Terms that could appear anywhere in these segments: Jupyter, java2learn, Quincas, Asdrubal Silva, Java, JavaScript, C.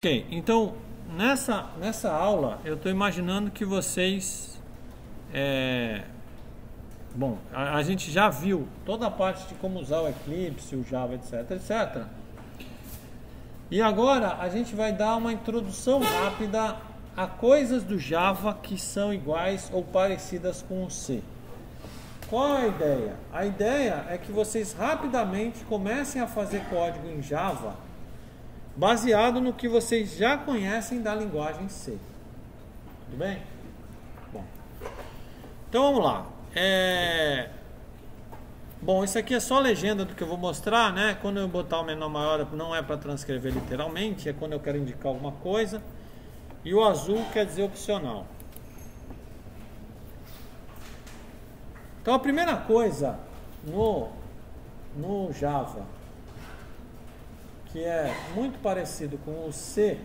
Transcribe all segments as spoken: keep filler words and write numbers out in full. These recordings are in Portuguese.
Ok, então nessa, nessa aula eu estou imaginando que vocês, é, bom, a, a gente já viu toda a parte de como usar o Eclipse, o Java, etc, etcétera. E agora a gente vai dar uma introdução rápida a coisas do Java que são iguais ou parecidas com o C. Qual a ideia? A ideia é que vocês rapidamente comecem a fazer código em Java baseado no que vocês já conhecem da linguagem C. Tudo bem? Bom, então vamos lá. É... Bom, isso aqui é só legenda do que eu vou mostrar, né? Quando eu botar o menor maior não é para transcrever literalmente, é quando eu quero indicar alguma coisa. E o azul quer dizer opcional. Então a primeira coisa no, no Java, que é muito parecido com o C,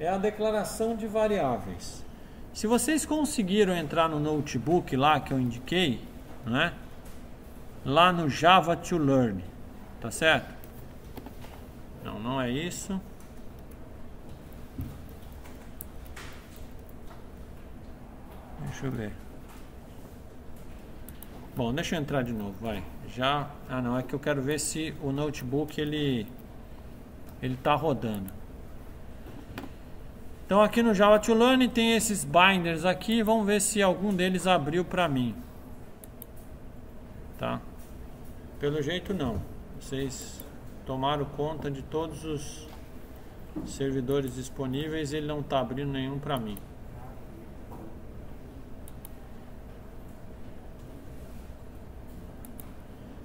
é a declaração de variáveis. Se vocês conseguiram entrar no notebook lá que eu indiquei, né? Lá no java to learn, tá certo? Não, não é isso. Deixa eu ver. Bom, deixa eu entrar de novo, vai. Já, ah não, é que eu quero ver se o notebook ele ele está rodando. Então aqui no java to learn tem esses binders aqui. Vamos ver se algum deles abriu para mim. Tá? Pelo jeito não. Vocês tomaram conta de todos os servidores disponíveis. Ele não está abrindo nenhum para mim.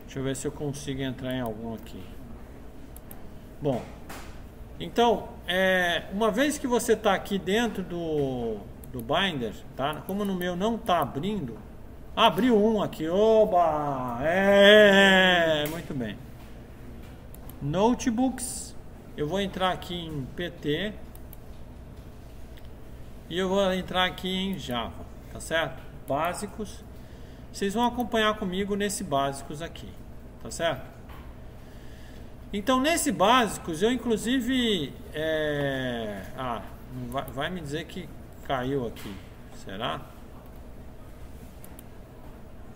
Deixa eu ver se eu consigo entrar em algum aqui. Bom, então, é, uma vez que você está aqui dentro do, do binder, tá? Como no meu não está abrindo, abriu um aqui, oba! É, muito bem. Notebooks, eu vou entrar aqui em P T e eu vou entrar aqui em Java, tá certo? Básicos, vocês vão acompanhar comigo nesse básicos aqui, tá certo? Então, nesse básicos, eu inclusive, é... ah, vai, vai me dizer que caiu aqui, será?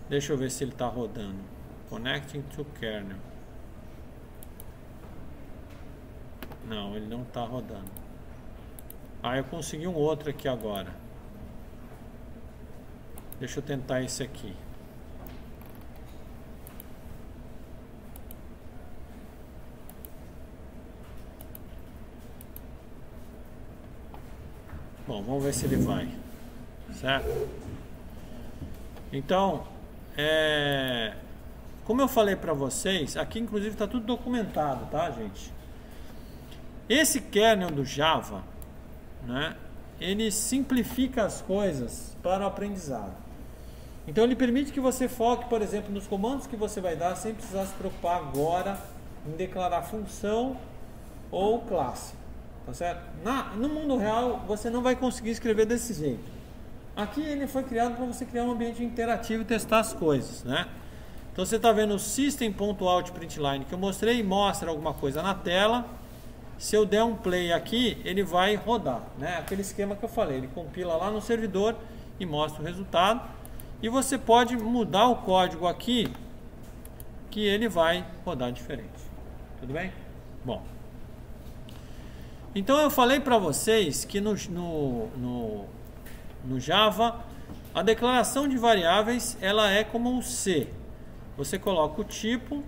Deixa eu ver se ele está rodando. Connecting to kernel. Não, ele não está rodando. Ah, eu consegui um outro aqui agora. Deixa eu tentar esse aqui. Bom, vamos ver se ele vai, certo? Então, é, como eu falei para vocês, aqui inclusive está tudo documentado, tá, gente? Esse kernel do Java, né? Ele simplifica as coisas para o aprendizado. Então, ele permite que você foque, por exemplo, nos comandos que você vai dar, sem precisar se preocupar agora em declarar função ou classe. Tá certo? Na, no mundo real você não vai conseguir escrever desse jeito. Aqui ele foi criado para você criar um ambiente interativo e testar as coisas, né? Então você está vendo o system ponto out print line que eu mostrei, mostra alguma coisa na tela. Se eu der um play aqui, ele vai rodar, né? Aquele esquema que eu falei, ele compila lá no servidor e mostra o resultado. E você pode mudar o código aqui, que ele vai rodar diferente. Tudo bem? Bom, então eu falei para vocês que no, no, no, no Java a declaração de variáveis ela é como um C. Você coloca o tipo,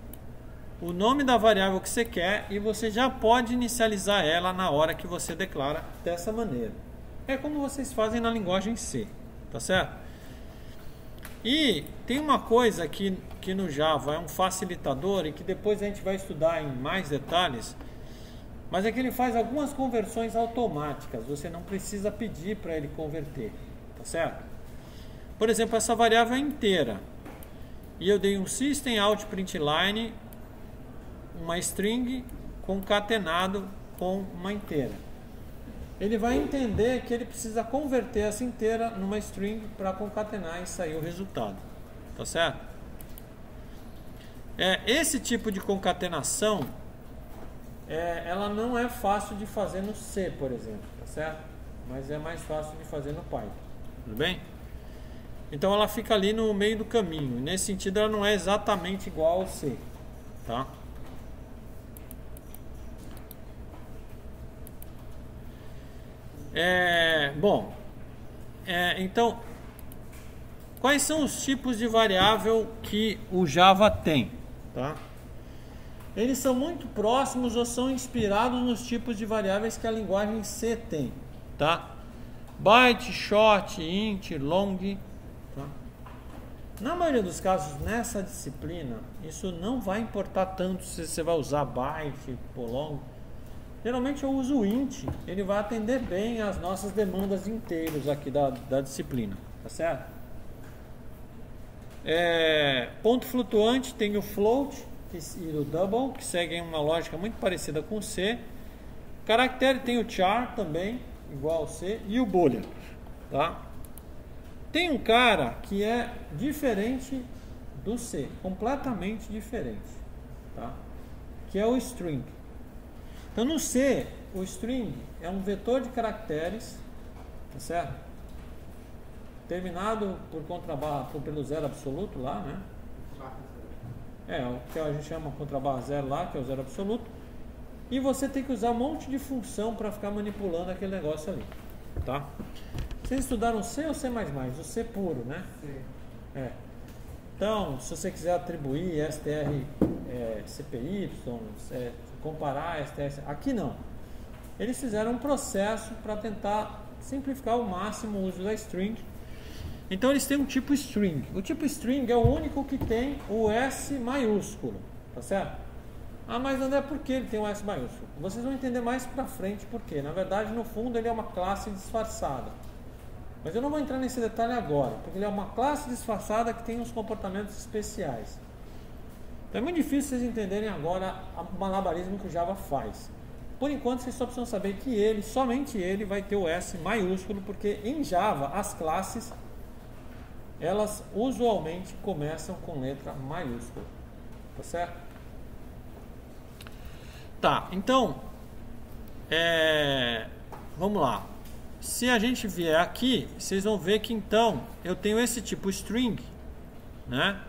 o nome da variável que você quer e você já pode inicializar ela na hora que você declara dessa maneira. É como vocês fazem na linguagem C, tá certo? E tem uma coisa que, que no Java é um facilitador e que depois a gente vai estudar em mais detalhes. Mas é que ele faz algumas conversões automáticas, você não precisa pedir para ele converter, tá certo? Por exemplo, essa variável é inteira. E eu dei um system out print line, uma string concatenado com uma inteira. Ele vai entender que ele precisa converter essa inteira numa string para concatenar e sair o resultado, tá certo? É, esse tipo de concatenação é, ela não é fácil de fazer no C, por exemplo, tá certo? Mas é mais fácil de fazer no Python, tudo bem? Então ela fica ali no meio do caminho. Nesse sentido ela não é exatamente igual ao C, tá? É, bom, é, então quais são os tipos de variável que o Java tem, tá? Eles são muito próximos ou são inspirados nos tipos de variáveis que a linguagem C tem, tá? Byte, short, int, long. Na maioria dos casos, nessa disciplina, isso não vai importar tanto se você vai usar byte ou long. Geralmente eu uso o int, ele vai atender bem as nossas demandas inteiros aqui da, da disciplina, tá certo? É, ponto flutuante tem o float e o double, que seguem uma lógica muito parecida com o C. Caractere tem o char também, igual ao C, e o bolha, tá? Tem um cara que é diferente do C, completamente diferente, tá? Que é o string. Então no C, o string é um vetor de caracteres, tá certo? Terminado por contrabarra por, pelo zero absoluto lá, né? É, o que a gente chama contrabarra zero lá, que é o zero absoluto. E você tem que usar um monte de função para ficar manipulando aquele negócio ali, tá? Vocês estudaram C ou C mais mais? O C puro, né? C. É. Então, se você quiser atribuir str é, cpy, é, comparar str... Aqui não. Eles fizeram um processo para tentar simplificar ao máximo o uso da string. Então, eles têm um tipo string. O tipo string é o único que tem o S maiúsculo, tá certo? Ah, mas não é porque ele tem o S maiúsculo. Vocês vão entender mais pra frente porque. Na verdade, no fundo, ele é uma classe disfarçada. Mas eu não vou entrar nesse detalhe agora, porque ele é uma classe disfarçada que tem uns comportamentos especiais. Então é muito difícil vocês entenderem agora o malabarismo que o Java faz. Por enquanto vocês só precisam saber que ele, somente ele, vai ter o S maiúsculo, porque em Java as classes, elas usualmente começam com letra maiúscula. Tá certo? Tá, então, é, vamos lá. Se a gente vier aqui, vocês vão ver que então eu tenho esse tipo string, né?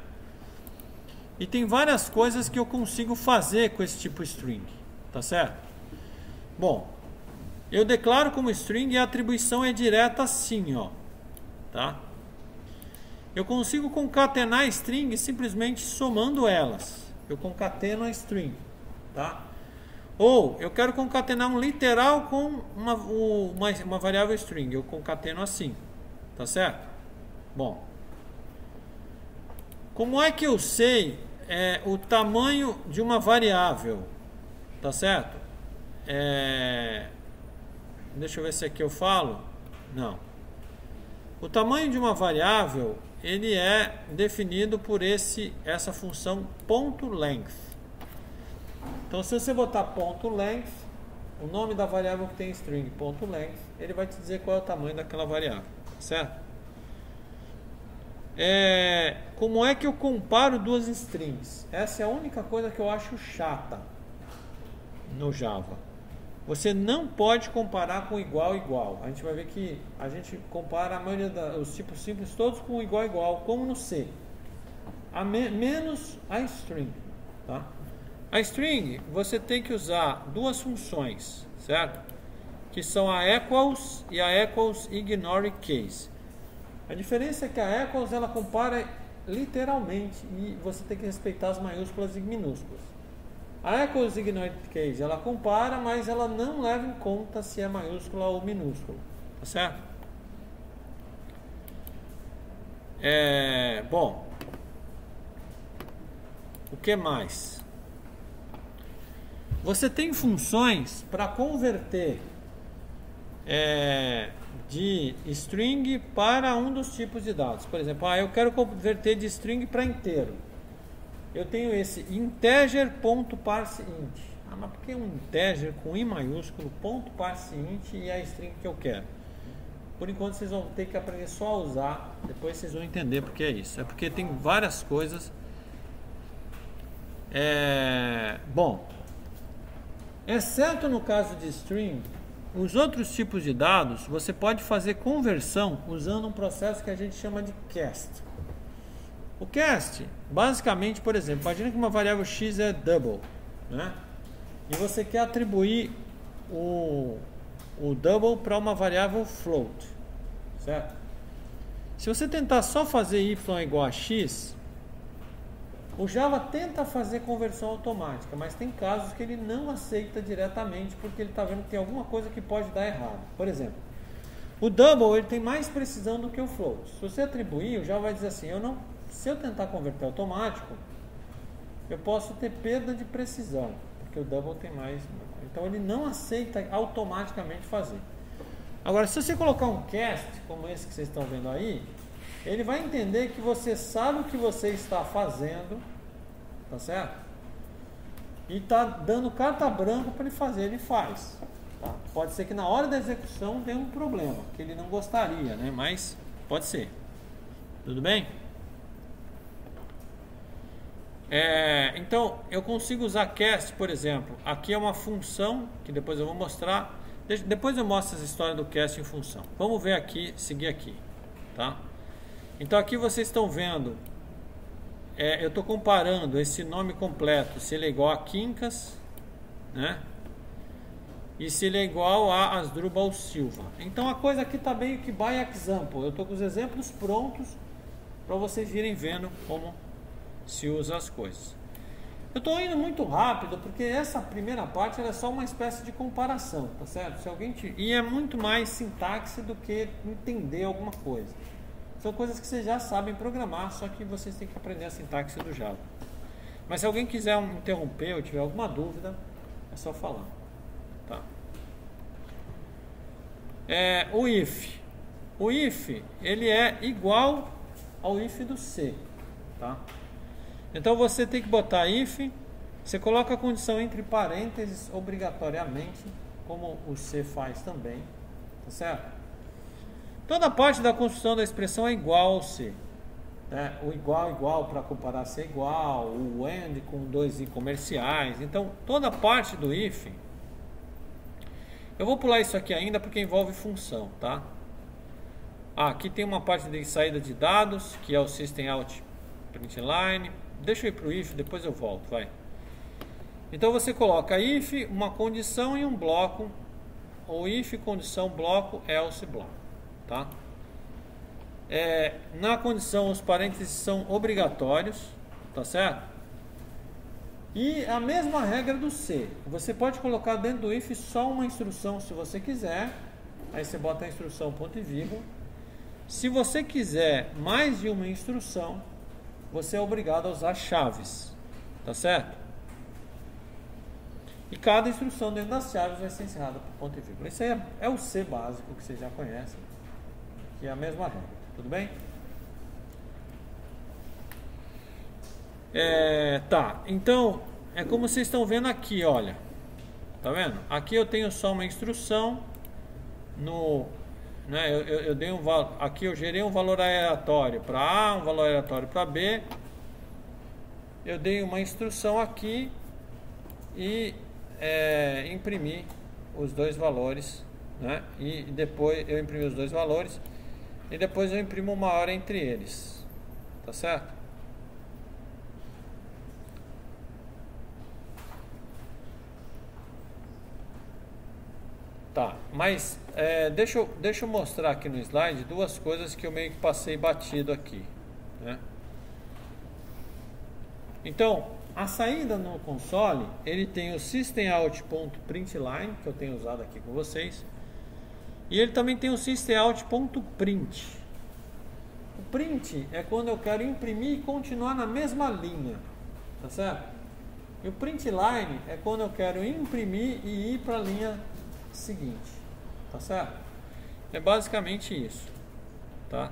E tem várias coisas que eu consigo fazer com esse tipo string, tá certo? Bom, eu declaro como string e a atribuição é direta assim, ó, tá? Eu consigo concatenar a string simplesmente somando elas. Eu concateno a string, tá? Ou eu quero concatenar um literal com uma, uma, uma variável string. Eu concateno assim. Tá certo? Bom. Como é que eu sei é, o tamanho de uma variável? Tá certo? É, deixa eu ver se aqui eu falo. Não. O tamanho de uma variável, ele é definido por esse, essa função .length. Então, se você botar ponto .length, o nome da variável que tem string, ponto .length, ele vai te dizer qual é o tamanho daquela variável, certo? É, como é que eu comparo duas strings? Essa é a única coisa que eu acho chata no Java. Você não pode comparar com igual igual. A gente vai ver que a gente compara a maioria dos tipos simples todos com igual igual, como no C. A me, menos a string, tá? A string, você tem que usar duas funções, certo? Que são a equals e a equals ignore case. A diferença é que a equals, ela compara literalmente e você tem que respeitar as maiúsculas e minúsculas. A equals ignore case, ela compara, mas ela não leva em conta se é maiúscula ou minúscula, tá certo? É, bom, o que mais? Você tem funções para converter é, de string para um dos tipos de dados. Por exemplo, ah, eu quero converter de string para inteiro. Eu tenho esse integer.parseInt. Ah, mas por que um integer com i maiúsculo, ponto .parseInt e a string que eu quero? Por enquanto vocês vão ter que aprender só a usar, depois vocês vão entender porque é isso. É porque tem várias coisas. É, bom... Exceto no caso de string, os outros tipos de dados você pode fazer conversão usando um processo que a gente chama de cast. O cast, basicamente, por exemplo, imagina que uma variável x é double, né? E você quer atribuir o, o double para uma variável float, certo? Se você tentar só fazer y igual a x, o Java tenta fazer conversão automática, mas tem casos que ele não aceita diretamente porque ele está vendo que tem alguma coisa que pode dar errado. Por exemplo, o double ele tem mais precisão do que o float. Se você atribuir, o Java vai dizer assim, eu não, se eu tentar converter automático, eu posso ter perda de precisão, porque o double tem mais... Então ele não aceita automaticamente fazer. Agora, se você colocar um cast, como esse que vocês estão vendo aí, ele vai entender que você sabe o que você está fazendo, tá certo? E está dando carta branca para ele fazer, ele faz. Tá? Pode ser que na hora da execução dê um problema, que ele não gostaria, né? Mas pode ser. Tudo bem? É, então, eu consigo usar cast, por exemplo. Aqui é uma função, que depois eu vou mostrar. Deixa, depois eu mostro essa história do cast em função. Vamos ver aqui, seguir aqui, tá? Então aqui vocês estão vendo, é, eu estou comparando esse nome completo, se ele é igual a Quincas, né? E se ele é igual a Asdrubal Silva. Então a coisa aqui está meio que by example, eu estou com os exemplos prontos para vocês irem vendo como se usa as coisas. Eu estou indo muito rápido porque essa primeira parte ela é só uma espécie de comparação, tá certo? Se alguém te... E é muito mais sintaxe do que entender alguma coisa. São coisas que vocês já sabem programar, só que vocês têm que aprender a sintaxe do Java. Mas se alguém quiser interromper ou tiver alguma dúvida, é só falar. Tá. É, o if. O if, ele é igual ao if do C. Tá? Então você tem que botar if, você coloca a condição entre parênteses obrigatoriamente, como o C faz também. Tá certo? Toda parte da construção da expressão é igual ao C. Né? O igual, igual, para comparar C é igual. O AND com dois i comerciais. Então, toda parte do if... Eu vou pular isso aqui ainda porque envolve função, tá? Ah, aqui tem uma parte de saída de dados, que é o System Out Println. Deixa eu ir para o if, depois eu volto, vai. Então, você coloca if, uma condição e um bloco. Ou if, condição, bloco, else, bloco. Tá? É, na condição os parênteses são obrigatórios, tá certo? E a mesma regra do C, você pode colocar dentro do if só uma instrução se você quiser, aí você bota a instrução ponto e vírgula. Se você quiser mais de uma instrução, você é obrigado a usar chaves, tá certo? E cada instrução dentro das chaves vai ser encerrada por ponto e vírgula. Isso aí é, é o C básico que vocês já conhecem, que é a mesma regra, tudo bem? É, tá, então é como vocês estão vendo aqui, olha, tá vendo? Aqui eu tenho só uma instrução no, né, eu, eu, eu dei um valor, aqui eu gerei um valor aleatório para A, um valor aleatório para B, eu dei uma instrução aqui e é, imprimi os dois valores, né? E depois eu imprimi os dois valores e depois eu imprimo uma hora entre eles, tá certo? Tá, mas é, deixa, eu, deixa eu mostrar aqui no slide duas coisas que eu meio que passei batido aqui, né? Então, a saída no console, ele tem o systemout.println, que eu tenho usado aqui com vocês. E ele também tem o systemout.print. O print é quando eu quero imprimir e continuar na mesma linha, tá certo? E o println é quando eu quero imprimir e ir para a linha seguinte, tá certo? É basicamente isso, tá?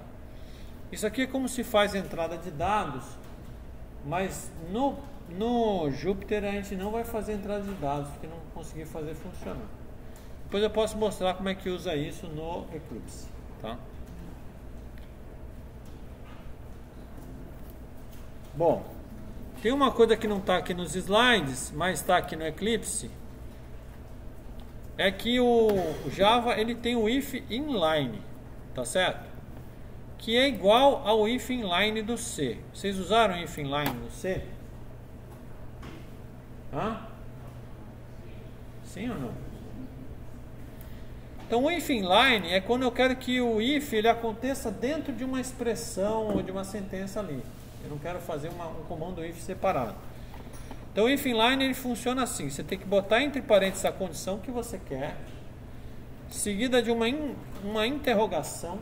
Isso aqui é como se faz a entrada de dados, mas no, no Jupyter a gente não vai fazer entrada de dados, porque não consegui fazer funcionar. Depois eu posso mostrar como é que usa isso no Eclipse, tá? Bom, tem uma coisa que não está aqui nos slides, mas está aqui no Eclipse, é que o Java ele tem o if inline, tá certo? Que é igual ao if inline do C. Vocês usaram if inline no C? Hã? Sim ou não? Então o if inline é quando eu quero que o if ele aconteça dentro de uma expressão ou de uma sentença ali. Eu não quero fazer uma, um comando if separado. Então o if inline ele funciona assim. Você tem que botar entre parênteses a condição que você quer, seguida de uma, in, uma interrogação.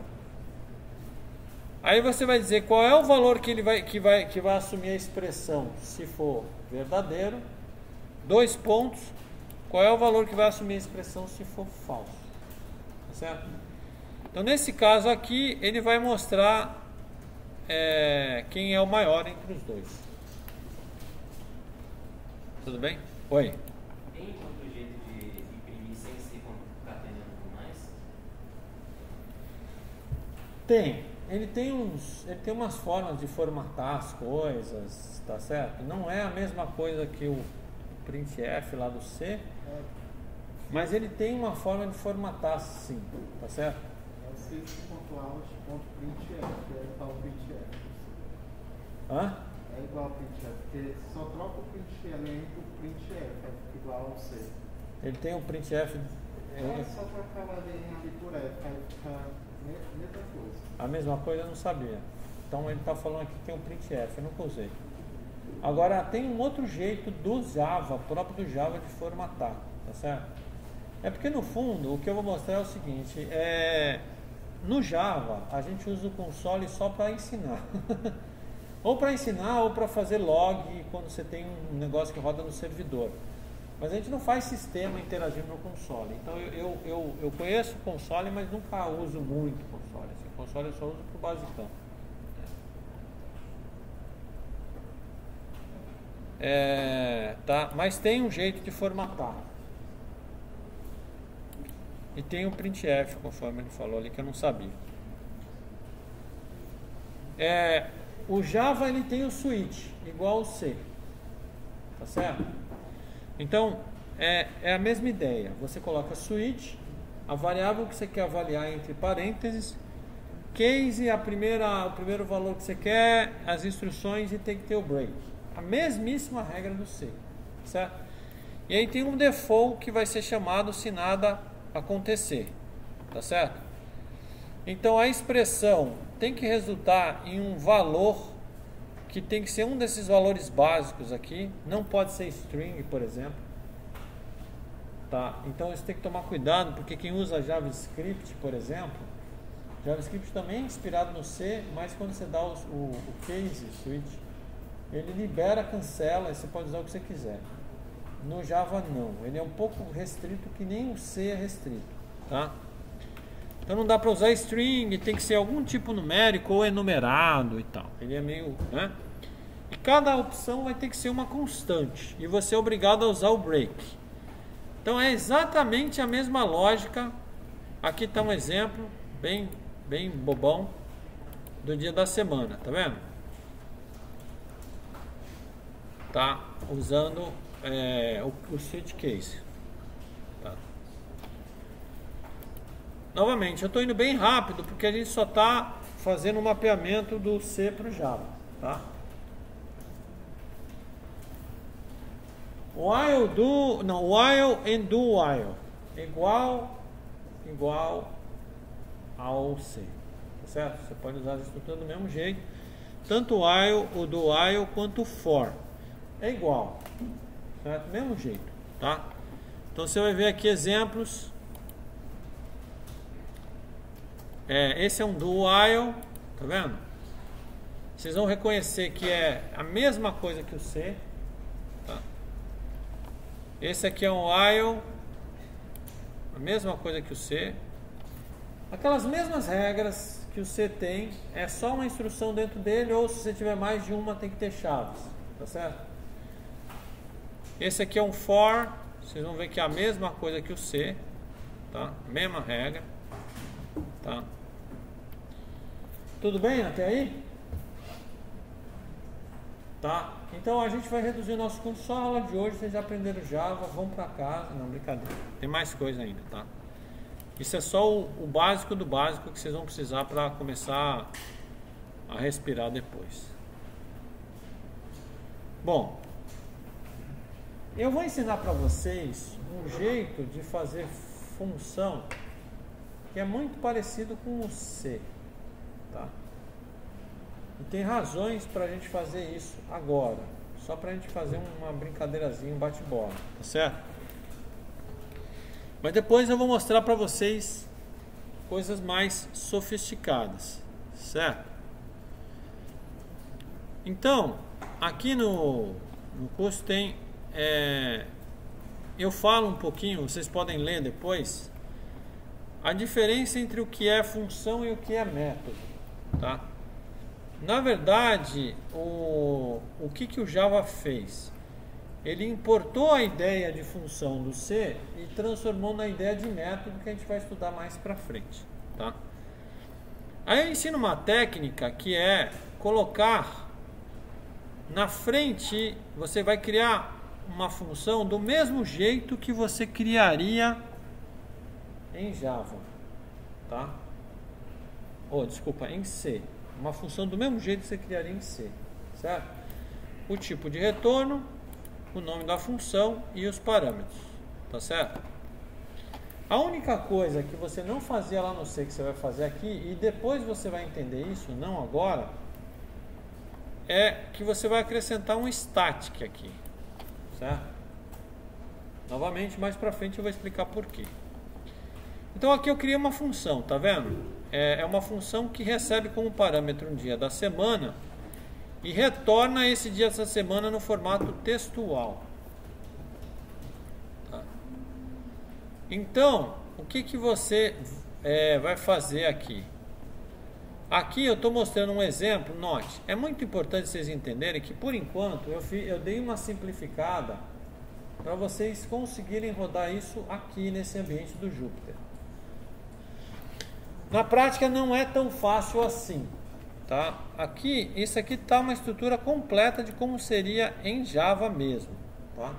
Aí você vai dizer qual é o valor que ele vai, que vai, que vai assumir a expressão, se for verdadeiro. Dois pontos. Qual é o valor que vai assumir a expressão se for falso. Certo? Então nesse caso aqui ele vai mostrar é, quem é o maior entre os dois. Tudo bem? Oi. Tem outro jeito de imprimir sem ser concatenando com mais? Tem. Ele tem uns, ele tem umas formas de formatar as coisas, tá certo? Não é a mesma coisa que o printf lá do C. É. Mas ele tem uma forma de formatar, sim, tá certo? É o sys.out.printf, que é igual ao printf. Hã? É igual ao printf, porque só troca o println por printf, é igual ao C. Ele tem o printf... É, é só trocar a D N F por F, aí fica a mesma coisa. A mesma coisa eu não sabia. Então ele está falando aqui que tem o printf, eu nunca usei. Agora, tem um outro jeito do Java, próprio do Java, de formatar, tá certo? É porque no fundo o que eu vou mostrar é o seguinte, é, no Java a gente usa o console só para ensinar, ou para ensinar ou para fazer log quando você tem um negócio que roda no servidor, mas a gente não faz sistema interagindo no console. Então eu, eu, eu, eu conheço o console, mas nunca uso muito o console, assim, o console eu só uso para o basicão. É, tá? Mas tem um jeito de formatar. E tem o printf, conforme ele falou ali, que eu não sabia. É, o Java ele tem o switch, igual ao C. Tá certo? Então, é, é a mesma ideia. Você coloca switch, a variável que você quer avaliar entre parênteses, case, a primeira, o primeiro valor que você quer, as instruções e tem que ter o break. A mesmíssima regra do C. Certo? E aí tem um default que vai ser chamado se nada acontecer, tá certo? Então a expressão tem que resultar em um valor que tem que ser um desses valores básicos aqui, não pode ser string, por exemplo, tá? Então isso tem que tomar cuidado, porque quem usa JavaScript, por exemplo, JavaScript também é inspirado no C, mas quando você dá o, o, o case switch, ele libera, cancela, e você pode usar o que você quiser. No Java não, ele é um pouco restrito, que nem o C é restrito, tá? Então não dá para usar string, tem que ser algum tipo numérico ou enumerado e tal. Ele é meio, né? E cada opção vai ter que ser uma constante e você é obrigado a usar o break. Então é exatamente a mesma lógica. Aqui está um exemplo bem, bem bobão do dia da semana, tá vendo? Tá usando É, o, o switch case, tá. Novamente, eu estou indo bem rápido porque a gente só está fazendo o um mapeamento do C para o Java, tá? While do, não, while and do while igual igual ao C, tá certo? Você pode usar a estrutura do mesmo jeito, tanto o while, o do while quanto o for é igual. Do mesmo jeito, tá? Então você vai ver aqui exemplos. É, esse é um do while, tá vendo? Vocês vão reconhecer que é a mesma coisa que o C, tá? Esse aqui é um while, a mesma coisa que o C. Aquelas mesmas regras que o C tem, é só uma instrução dentro dele, ou se você tiver mais de uma, tem que ter chaves, tá certo? Esse aqui é um for, vocês vão ver que é a mesma coisa que o C, tá? Mesma regra, tá? Tudo bem até aí? Tá? Então a gente vai reduzir o nosso curso só a aula de hoje. Vocês aprenderam Java, vão para casa. Não, brincadeira, tem mais coisa ainda, tá? Isso é só o, o básico do básico que vocês vão precisar para começar a respirar depois. Bom, eu vou ensinar para vocês um jeito de fazer função que é muito parecido com o C, tá? E tem razões para a gente fazer isso agora, só para a gente fazer uma brincadeirazinha, um bate-bola, tá certo? Mas depois eu vou mostrar para vocês coisas mais sofisticadas, certo? Então, aqui no, no curso tem, é, eu falo um pouquinho, vocês podem ler depois, a diferença entre o que é função e o que é método, tá? Na verdade, o, o que, que o Java fez? Ele importou a ideia de função do C e transformou na ideia de método, que a gente vai estudar mais para frente, tá? Aí eu ensino uma técnica que é colocar na frente, você vai criar uma função do mesmo jeito que você criaria em Java, tá? Oh, desculpa, em C. Uma função do mesmo jeito que você criaria em C, certo? O tipo de retorno, o nome da função e os parâmetros, tá certo? A única coisa que você não fazia lá no C que você vai fazer aqui, e depois você vai entender isso, não agora, é que você vai acrescentar um static aqui, certo? Novamente, mais pra frente eu vou explicar por quê. Então aqui eu criei uma função, tá vendo? É uma função que recebe como parâmetro um dia da semana e retorna esse dia dessa semana no formato textual. Tá? Então, o que, que você é, vai fazer aqui? Aqui eu estou mostrando um exemplo, note, é muito importante vocês entenderem que por enquanto eu, fi, eu dei uma simplificada para vocês conseguirem rodar isso aqui nesse ambiente do Jupyter. Na prática não é tão fácil assim, tá? Aqui, isso aqui tá uma estrutura completa de como seria em Java mesmo, tá?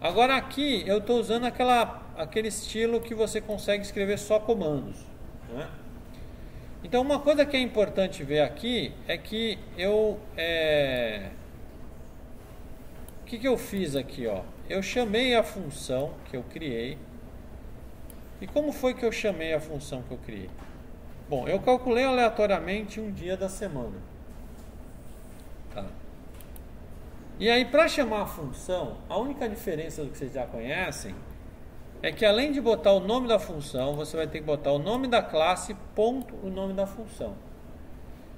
Agora aqui eu estou usando aquela, aquele estilo que você consegue escrever só comandos, né? Então uma coisa que é importante ver aqui é que eu é... o que que eu fiz aqui, ó? Eu chamei a função que eu criei. E como foi que eu chamei a função que eu criei? Bom, eu calculei aleatoriamente um dia da semana. Tá. E aí, para chamar a função, a única diferença do que vocês já conhecem é que além de botar o nome da função, você vai ter que botar o nome da classe, ponto, o nome da função.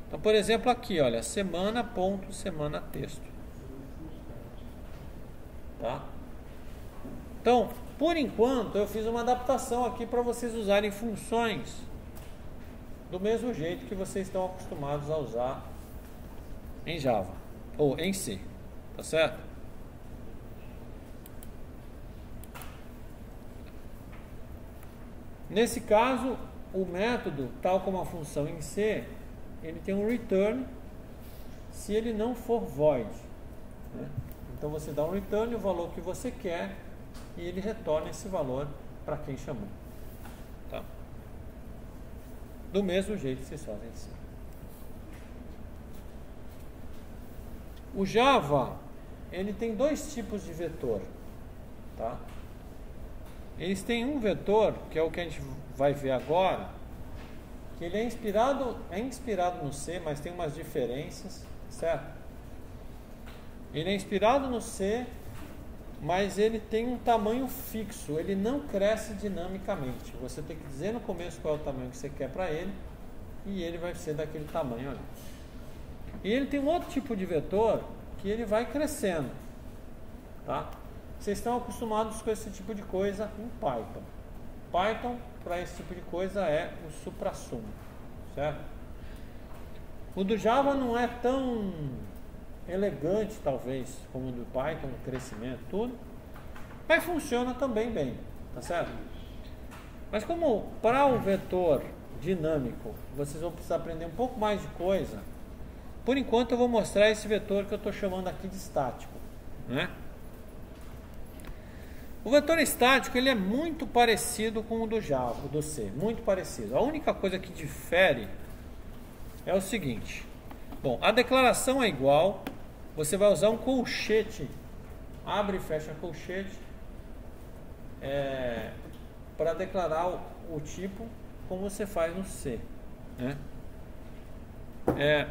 Então, por exemplo, aqui, olha, semana, ponto, semana, texto. Tá? Então, por enquanto, eu fiz uma adaptação aqui para vocês usarem funções do mesmo jeito que vocês estão acostumados a usar em Java ou em C, tá certo? Nesse caso, o método, tal como a função em C, ele tem um return se ele não for void, né? Então você dá um return, o valor que você quer, e ele retorna esse valor para quem chamou, tá? Do mesmo jeito que vocês fazem assim. O Java, ele tem dois tipos de vetor, tá? Eles têm um vetor, que é o que a gente vai ver agora, que ele é inspirado, é inspirado no C, mas tem umas diferenças, certo? Ele é inspirado no C, mas ele tem um tamanho fixo, ele não cresce dinamicamente. Você tem que dizer no começo qual é o tamanho que você quer para ele, e ele vai ser daquele tamanho ali. E ele tem um outro tipo de vetor que ele vai crescendo, tá? Vocês estão acostumados com esse tipo de coisa em Python. Python, para esse tipo de coisa, é o suprassumo, certo? O do Java não é tão elegante, talvez, como o do Python, crescimento, tudo, mas funciona também bem, tá certo? Mas como para o vetor dinâmico vocês vão precisar aprender um pouco mais de coisa, Por enquanto eu vou mostrar esse vetor que eu estou chamando aqui de estático, né? O vetor estático ele é muito parecido com o do Java, do C, muito parecido. A única coisa que difere é o seguinte. Bom, a declaração é igual. Você vai usar um colchete, abre e fecha colchete, é, para declarar o, o tipo como você faz no C, né? É,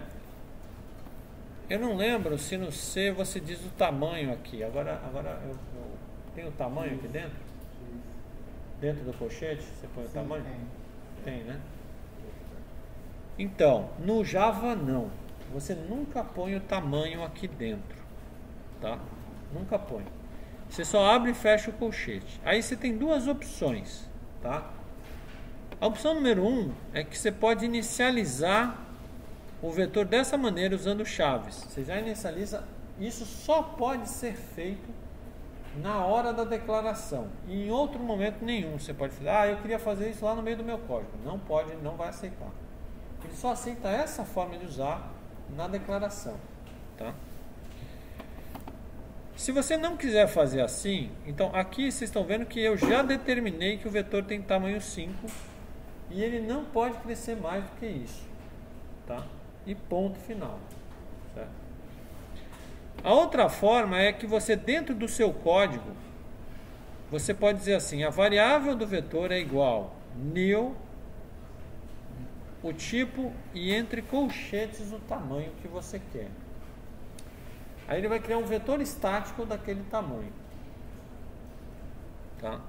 eu não lembro se no C você diz o tamanho aqui. Agora, agora eu, eu tem o tamanho aqui dentro? Dentro do colchete você põe o tamanho? Tem, né? Então, no Java não. Você nunca põe o tamanho aqui dentro, tá? Nunca põe. Você só abre e fecha o colchete. Aí você tem duas opções, tá? A opção número um é que você pode inicializar o vetor dessa maneira usando chaves. Você já inicializa. Isso só pode ser feito na hora da declaração. Em outro momento nenhum você pode falar: ah, eu queria fazer isso lá no meio do meu código. Não pode, não vai aceitar. Ele só aceita essa forma de usar na declaração, tá? Se você não quiser fazer assim, então aqui vocês estão vendo que eu já determinei que o vetor tem tamanho cinco e ele não pode crescer mais do que isso, tá? E ponto final, certo? A outra forma é que você, dentro do seu código, você pode dizer assim: a variável do vetor é igual new, o tipo, e entre colchetes o tamanho que você quer. Aí ele vai criar um vetor estático daquele tamanho, tá?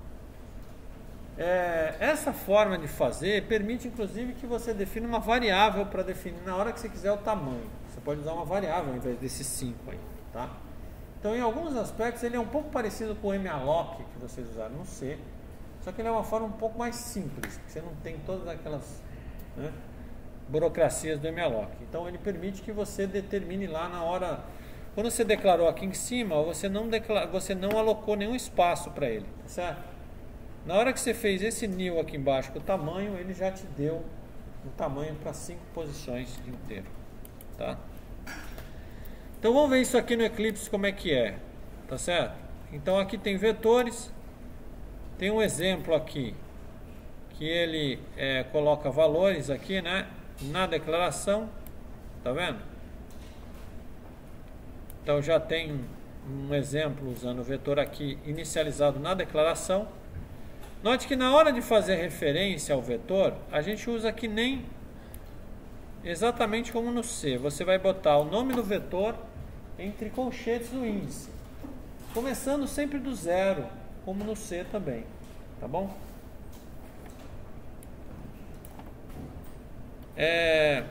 É, essa forma de fazer permite inclusive que você defina uma variável para definir na hora que você quiser o tamanho. Você pode usar uma variável ao invés desses cinco aí, tá? Então, em alguns aspectos ele é um pouco parecido com o malloc que vocês usaram no C, só que ele é uma forma um pouco mais simples, que você não tem todas aquelas, né, burocracias do malloc. Então ele permite que você determine lá na hora. Quando você declarou aqui em cima, você não, declara, você não alocou nenhum espaço para ele, tá certo? Na hora que você fez esse new aqui embaixo com o tamanho, ele já te deu um tamanho para cinco posições inteiro, tá? Então vamos ver isso aqui no Eclipse como é que é, tá certo? Então aqui tem vetores, tem um exemplo aqui que ele é, coloca valores aqui, né, na declaração, tá vendo? Então já tem um exemplo usando o vetor aqui inicializado na declaração. Note que na hora de fazer referência ao vetor, a gente usa que nem exatamente como no C. Você vai botar o nome do vetor entre colchetes do índice, começando sempre do zero, como no C também, tá bom? É...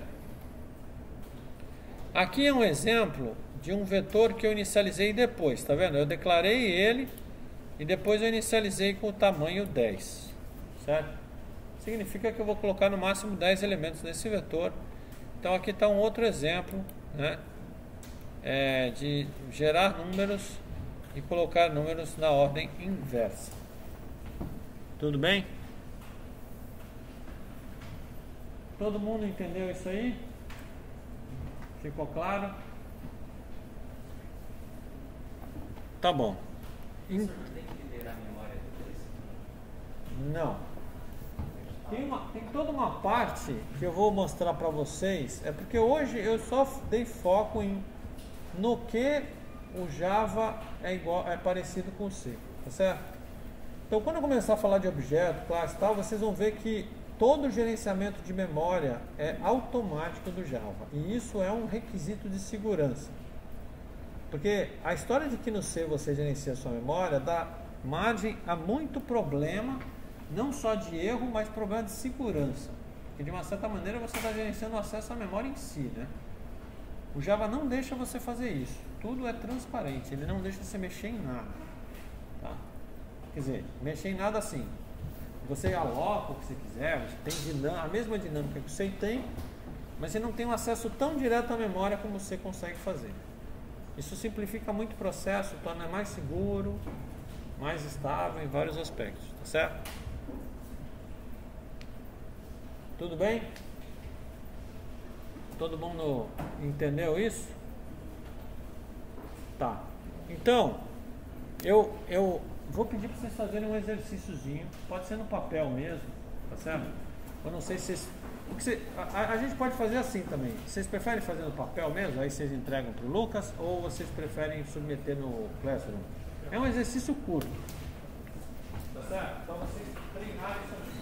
Aqui é um exemplo de um vetor que eu inicializei depois, tá vendo? Eu declarei ele e depois eu inicializei com o tamanho dez, certo? Significa que eu vou colocar no máximo dez elementos nesse vetor. Então aqui está um outro exemplo, né, é, de gerar números e colocar números na ordem inversa. Tudo bem? Todo mundo entendeu isso aí? Ficou claro? Tá bom. In... Não. Tem, uma, tem toda uma parte que eu vou mostrar para vocês. É porque hoje eu só dei foco em no que o Java é igual, é parecido com o C, tá certo? Então, quando eu começar a falar de objeto, classe e tal, vocês vão ver que todo o gerenciamento de memória é automático do Java. E isso é um requisito de segurança. Porque a história de que no C você gerencia a sua memória dá margem a muito problema, não só de erro, mas problema de segurança. Porque de uma certa maneira você está gerenciando o acesso à memória em si, né? O Java não deixa você fazer isso. Tudo é transparente, ele não deixa você mexer em nada, tá? Quer dizer, mexer em nada assim. Você aloca o que você quiser, você tem dinâmica, a mesma dinâmica que o C tem, mas você não tem um acesso tão direto à memória como você consegue fazer. Isso simplifica muito o processo, torna mais seguro, mais estável em vários aspectos, tá certo? Tudo bem? Todo mundo entendeu isso? Tá. Então, eu, eu vou pedir para vocês fazerem um exercíciozinho. Pode ser no papel mesmo, tá certo? Eu não sei se vocês... Porque cê, a, a gente pode fazer assim também. Vocês preferem fazer no papel mesmo? Aí vocês entregam para o Lucas, ou vocês preferem submeter no Classroom? É um exercício curto. Tá certo? Então vocês treinarem isso aqui.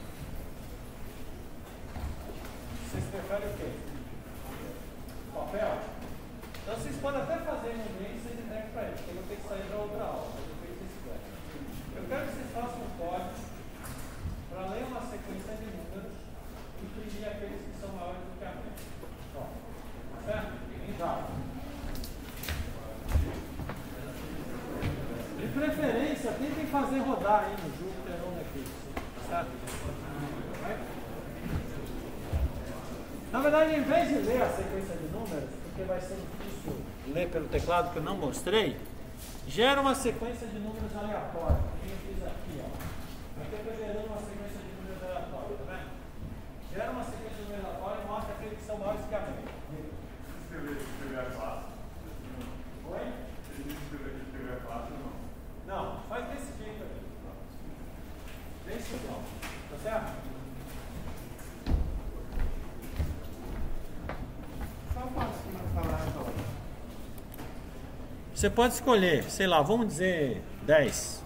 Vocês preferem o quê? Papel? Então vocês podem até fazer no ambiente e vocês entregam para ele, porque eu tenho que sair da outra aula. Eu quero que vocês façam um código para ler uma sequência de números e imprimir aqueles que são maiores do que a média. Tá certo? Em Java. De preferência, tentem fazer rodar aí no Jupyter ou no Eclipse. Certo? Na verdade, em vez de ler a sequência de números, porque vai ser difícil ler pelo teclado que eu não mostrei, gera uma sequência de números aleatórios. O que eu fiz aqui, ó. Aqui eu estou gerando uma sequência de números aleatórios, tá vendo? Gera uma sequência de números aleatórios e mostra aqueles que são maiores que a média. Você escreveu a classe? Oi? Você escreveu a classe ou não? Não, faz desse jeito aqui. Desse não. Tá certo? Só posso falar agora. Você pode escolher, sei lá, vamos dizer dez.